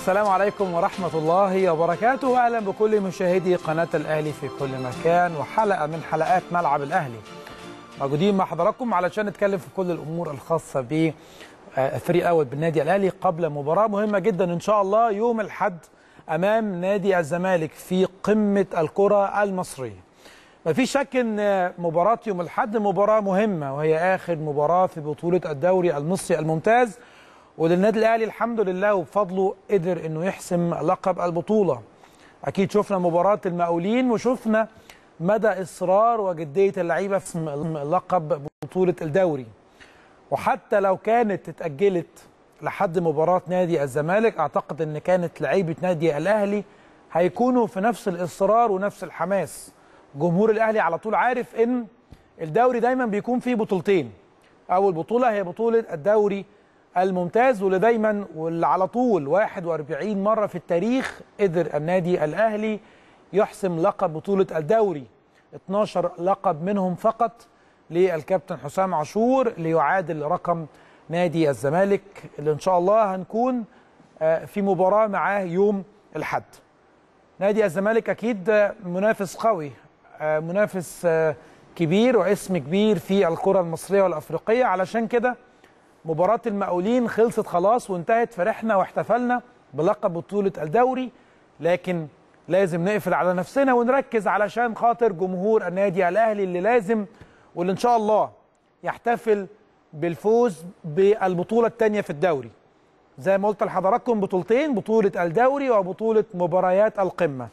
السلام عليكم ورحمة الله وبركاته، وأهلا بكل مشاهدي قناة الأهلي في كل مكان وحلقة من حلقات ملعب الأهلي. موجودين مع حضراتكم علشان نتكلم في كل الأمور الخاصة بفريق أول بالنادي الأهلي قبل مباراة مهمة جدا إن شاء الله يوم الأحد أمام نادي الزمالك في قمة الكرة المصرية. مفيش شك إن مباراة يوم الأحد مباراة مهمة، وهي آخر مباراة في بطولة الدوري المصري الممتاز، وللنادي الأهلي الحمد لله وبفضله قدر إنه يحسم لقب البطولة. أكيد شفنا مباراة المقاولين وشفنا مدى إصرار وجدية اللعيبة في لقب بطولة الدوري، وحتى لو كانت اتأجلت لحد مباراة نادي الزمالك أعتقد إن كانت لعيبة نادي الأهلي هيكونوا في نفس الإصرار ونفس الحماس. جمهور الأهلي على طول عارف إن الدوري دايما بيكون فيه بطولتين، أول بطولة هي بطولة الدوري الممتاز واللي دايما واللي على طول 41 مرة في التاريخ قدر النادي الأهلي يحسم لقب بطولة الدوري، 12 لقب منهم فقط للكابتن حسام عاشور ليعادل رقم نادي الزمالك اللي إن شاء الله هنكون في مباراة معاه يوم الأحد. نادي الزمالك أكيد منافس قوي، منافس كبير واسم كبير في الكرة المصرية والأفريقية، علشان كده مباراة المقاولين خلصت خلاص وانتهت، فرحنا واحتفلنا بلقب بطولة الدوري، لكن لازم نقفل على نفسنا ونركز علشان خاطر جمهور النادي الأهلي اللي لازم واللي إن شاء الله يحتفل بالفوز بالبطولة الثانية في الدوري. زي ما قلت لحضراتكم بطولتين، بطولة الدوري وبطولة مباريات القمة.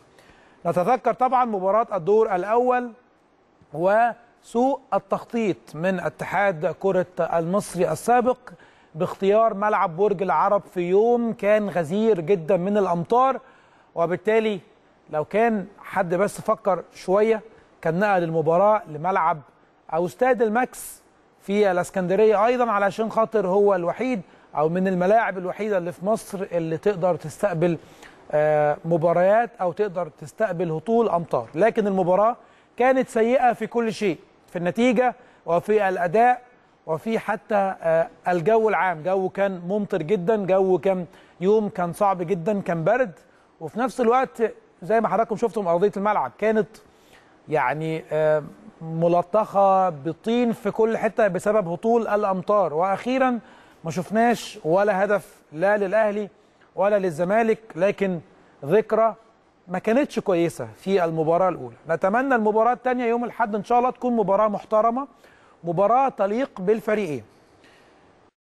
نتذكر طبعا مباراة الدور الأول وسوء التخطيط من اتحاد كرة المصري السابق باختيار ملعب برج العرب في يوم كان غزير جدا من الأمطار، وبالتالي لو كان حد بس فكر شوية كان نقل المباراة لملعب أو استاد الماكس في الإسكندرية أيضا، علشان خاطر هو الوحيد أو من الملاعب الوحيدة اللي في مصر اللي تقدر تستقبل مباريات أو تقدر تستقبل هطول أمطار. لكن المباراة كانت سيئة في كل شيء، في النتيجة وفي الأداء وفي حتى الجو العام. جو كان ممطر جدا، جو كان يوم كان صعب جدا، كان برد، وفي نفس الوقت زي ما حضراتكم شفتم أرضية الملعب كانت يعني ملطخة بالطين في كل حتة بسبب هطول الأمطار. وأخيرا ما شفناش ولا هدف لا للأهلي ولا للزمالك، لكن ذكرى ما كانتش كويسة في المباراة الأولى. نتمنى المباراة الثانية يوم الأحد إن شاء الله تكون مباراة محترمة، مباراة تليق بالفريقين.